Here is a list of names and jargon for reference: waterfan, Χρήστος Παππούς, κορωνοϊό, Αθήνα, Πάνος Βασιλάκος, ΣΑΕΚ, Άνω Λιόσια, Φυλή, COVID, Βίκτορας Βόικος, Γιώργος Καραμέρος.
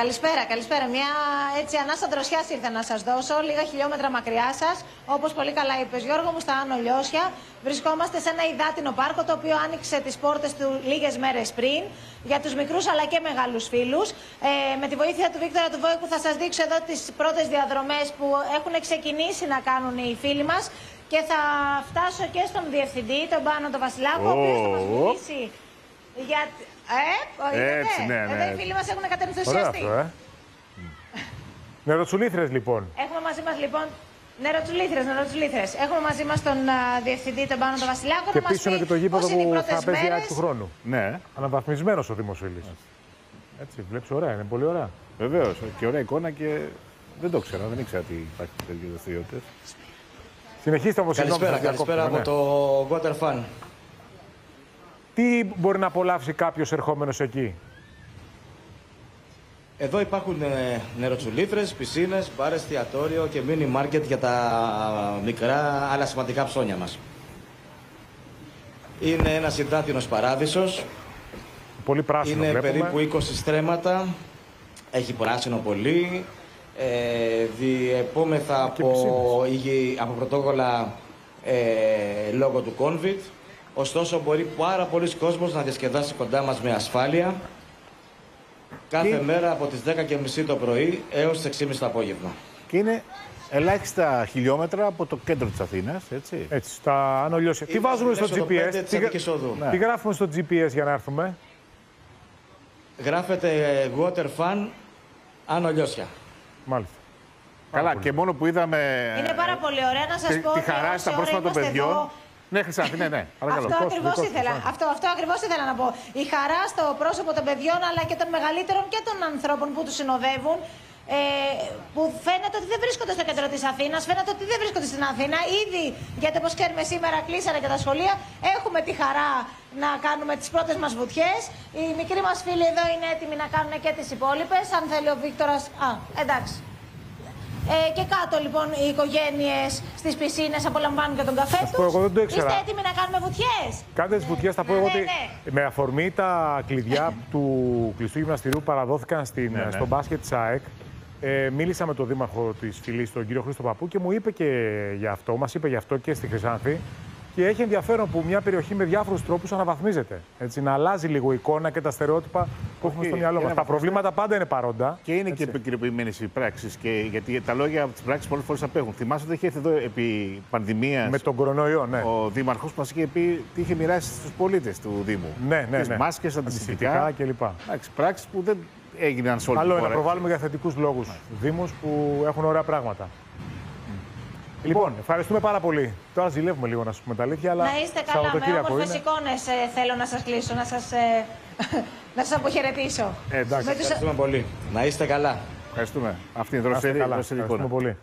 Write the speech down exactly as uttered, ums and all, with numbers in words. Καλησπέρα, καλησπέρα. Μια έτσι ανάσα δροσιάς ήρθε να σας δώσω, λίγα χιλιόμετρα μακριά σας. Όπως πολύ καλά είπες Γιώργο μου, στα Άνω Λιόσια. Βρισκόμαστε σε ένα υδάτινο πάρκο το οποίο άνοιξε τις πόρτες του λίγες μέρες πριν για τους μικρούς αλλά και μεγάλους φίλους. Ε, με τη βοήθεια του Βίκτορα του Βόικου θα σας δείξω εδώ τις πρώτες διαδρομές που έχουν ξεκινήσει να κάνουν οι φίλοι μας. Και θα φτάσω και στον διευθυντή, τον Πάνο τον Βασιλάκο, oh, ο οποίος θα μας μιλήσει oh. για... Ε, έτσι, ναι, ναι. Εδώ οι φίλοι μας έχουν κατενθουσιαστεί. Ωραία αυτό, ε. Νεροτσουλήθρες, λοιπόν. Έχουμε μαζί μας, λοιπόν, νεροτσουλήθρες, νεροτσουλήθρες. Έχουμε μαζί μας τον uh, διευθυντή, τον Πάνο τον Βασιλάκο, και να μας πει και το γήπεδο που θα παίζει μέρες... του χρόνου. Ναι. Αναβαθμισμένος ο Δημοσφίλης. Έτσι, βλέπεις, ωραία, είναι πολύ ωραία. Βεβαίως, και ωραία εικόνα και δεν το ξέρω, δεν ήξερα ότι υπάρχει τέτοιες δραστηριότητες. Συνεχίστε όμως. Καλησπέρα, καλησπέρα από το waterfan. Τι μπορεί να απολαύσει κάποιος ερχόμενος εκεί? Εδώ υπάρχουν νεροτσουλήθρες, πισίνες, μπαρ, εστιατόριο και μίνι μάρκετ για τα μικρά αλλά σημαντικά ψώνια μας. Είναι ένας υδάτινος παράδεισος. Πολύ πράσινο. Είναι βλέπουμε. Περίπου είκοσι στρέμματα. Έχει πράσινο πολύ. Ε, διεπόμεθα από, υγι, από πρωτόκολλα ε, λόγω του COVID. Ωστόσο μπορεί πάρα πολλοί κόσμος να διασκεδάσει κοντά μας με ασφάλεια κάθε και... μέρα από τις δέκα και μισή το πρωί έως τις έξι και μισή το απόγευμα. Και είναι ελάχιστα χιλιόμετρα από το κέντρο της Αθήνας, έτσι. Έτσι, στα Άνω Λιόσια. Τι βάζουμε στο τζι πι ες, τι... Ναι. Τι γράφουμε στο τζι πι ες για να έρθουμε? Γράφεται waterfan Άνω Λιόσια. Μάλιστα. Πάρα Καλά, πολύ. Και μόνο που είδαμε. Είναι πάρα πολύ ωραία να σας πω. Τη χαρά στα πρόσφατα των παιδιών. Εδώ... Ναι, Χρυσάνθη, ναι, ναι. Παρακαλώ, αυτό ακριβώς ήθελα. Αυτό, αυτό ακριβώς ήθελα να πω. Η χαρά στο πρόσωπο των παιδιών αλλά και των μεγαλύτερων και των ανθρώπων που τους συνοδεύουν. Ε, που φαίνεται ότι δεν βρίσκονται στο κέντρο της Αθήνας, φαίνεται ότι δεν βρίσκονται στην Αθήνα. Ήδη, γιατί όπως ξέρουμε σήμερα κλείσανε και τα σχολεία, έχουμε τη χαρά να κάνουμε τις πρώτες μας βουτιές. Οι μικροί μας φίλοι εδώ είναι έτοιμοι να κάνουν και τις υπόλοιπες, αν θέλει ο Βίκτορας... Α, εντάξει. Ε, και κάτω λοιπόν οι οικογένειες στις πισίνες απολαμβάνουν και τον καφέ τους. Εγώ δεν το ήξερα. Είστε έτοιμοι να κάνουμε βουτιές? Κάντε τις βουτιές, θα πω ναι, εγώ ναι, ότι ναι. με αφορμή τα κλειδιά του κλειστού γυμναστηρίου παραδόθηκαν στην, ναι, ναι. στο μπάσκετ ΣΑΕΚ. Ε, μίλησα με τον δήμαρχο της Φυλής, τον κύριο Χρήστο Παππού, και μου είπε και για αυτό, μας είπε γι' αυτό και στη Χρυσάνθη. Και έχει ενδιαφέρον που μια περιοχή με διάφορους τρόπους αναβαθμίζεται. Έτσι, να αλλάζει λίγο η εικόνα και τα στερεότυπα που έχουμε στο μυαλό μας. Τα προβλήματα πάντα είναι παρόντα. Και είναι έτσι. Και επικαιροποιημένες οι πράξεις. Γιατί τα λόγια από τις πράξεις πολλές φορές απέχουν. Θυμάστε ότι είχε έρθει εδώ επί πανδημίας. Με τον κορονοϊό, ναι. Ο δήμαρχος μας είχε πει τι είχε μοιράσει στους πολίτες του Δήμου. Ναι, ναι. Τις ναι. μάσκες, αντισηπτικά κλπ. Πράξεις που δεν έγιναν σε όλη την χώρα. Καλό να προβάλλουμε για θετικούς λόγους Δήμους που έχουν ωραία πράγματα. Λοιπόν, ευχαριστούμε πάρα πολύ. Τώρα ζηλεύουμε λίγο να σου πούμε τα αλήθεια, αλλά. Να είστε καλά, με όμορφες εικόνες ε, θέλω να σας κλείσω, να σας, ε, να σας αποχαιρετήσω. Ε, εντάξει, ευχαριστούμε τους... πολύ. Να είστε καλά. Ευχαριστούμε. Αυτή είναι η δροσερή εικόνα. Ευχαριστούμε πολύ.